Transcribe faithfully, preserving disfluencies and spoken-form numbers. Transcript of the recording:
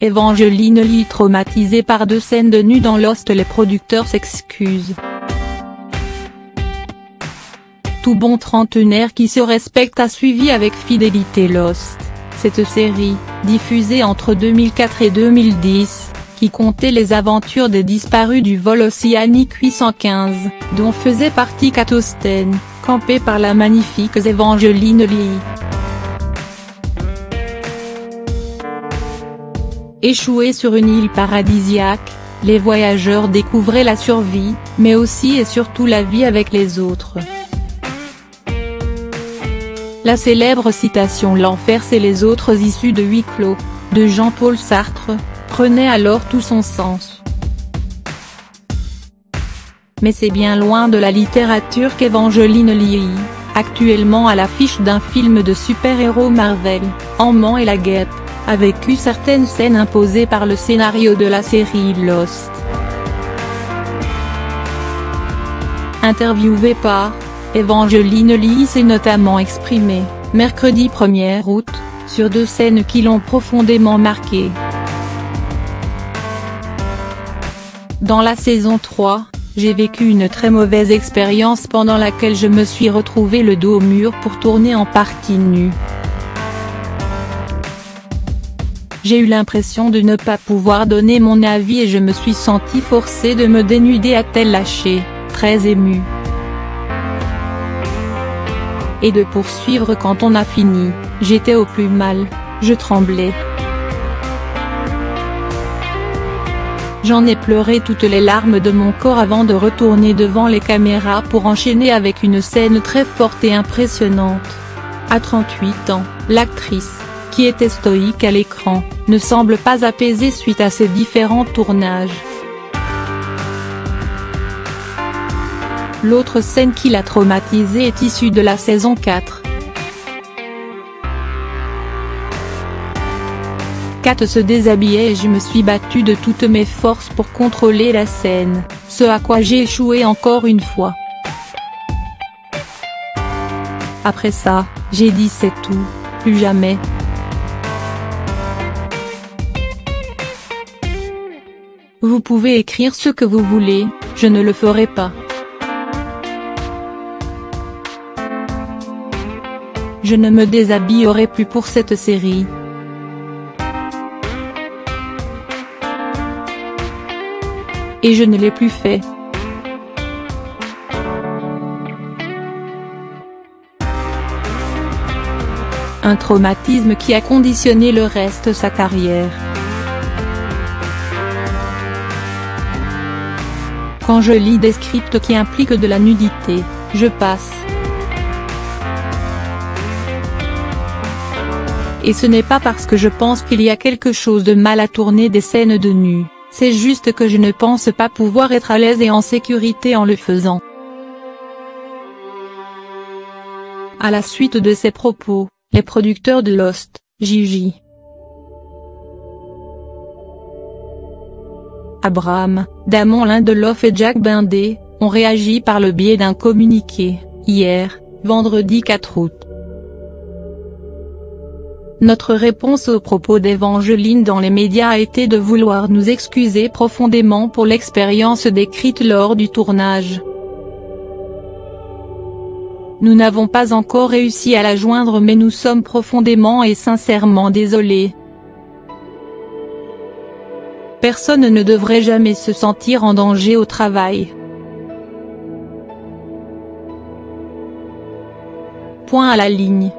Evangeline Lilly traumatisée par deux scènes de nu dans Lost, les producteurs s'excusent. Tout bon trentenaire qui se respecte a suivi avec fidélité Lost, cette série, diffusée entre deux mille quatre et deux mille dix, qui comptait les aventures des disparus du vol Oceanic huit cent quinze, dont faisait partie Kate Austen, campée par la magnifique Evangeline Lilly. Échoués sur une île paradisiaque, les voyageurs découvraient la survie, mais aussi et surtout la vie avec les autres. La célèbre citation « L'enfer c'est les autres » issue de huis clos, de Jean-Paul Sartre, prenait alors tout son sens. Mais c'est bien loin de la littérature qu'Evangeline Lilly, actuellement à l'affiche d'un film de super-héros Marvel, Ant-Man et la Guêpe, a vécu certaines scènes imposées par le scénario de la série Lost. Interviewée par Evangeline Lilly s'est notamment exprimée, mercredi premier août, sur deux scènes qui l'ont profondément marquée. Dans la saison trois, j'ai vécu une très mauvaise expérience pendant laquelle je me suis retrouvée le dos au mur pour tourner en partie nue. J'ai eu l'impression de ne pas pouvoir donner mon avis et je me suis sentie forcée de me dénuder, a-t-elle lâché, très émue. Et de poursuivre quand on a fini, j'étais au plus mal, je tremblais. J'en ai pleuré toutes les larmes de mon corps avant de retourner devant les caméras pour enchaîner avec une scène très forte et impressionnante. À trente-huit ans, l'actrice, qui était stoïque à l'écran, ne semble pas apaisée suite à ses différents tournages. L'autre scène qui l'a traumatisée est issue de la saison quatre. Kate se déshabillait et je me suis battue de toutes mes forces pour contrôler la scène, ce à quoi j'ai échoué encore une fois. Après ça, j'ai dit c'est tout, plus jamais. Vous pouvez écrire ce que vous voulez, je ne le ferai pas. Je ne me déshabillerai plus pour cette série. Et je ne l'ai plus fait. Un traumatisme qui a conditionné le reste de sa carrière. Quand je lis des scripts qui impliquent de la nudité, je passe. Et ce n'est pas parce que je pense qu'il y a quelque chose de mal à tourner des scènes de nu, c'est juste que je ne pense pas pouvoir être à l'aise et en sécurité en le faisant. À la suite de ces propos, les producteurs de Lost, J J Abraham, Damon Lindelof et Jack Bender, ont réagi par le biais d'un communiqué, hier, vendredi quatre août. Notre réponse aux propos d'Evangeline dans les médias a été de vouloir nous excuser profondément pour l'expérience décrite lors du tournage. Nous n'avons pas encore réussi à la joindre mais nous sommes profondément et sincèrement désolés. Personne ne devrait jamais se sentir en danger au travail. Point à la ligne.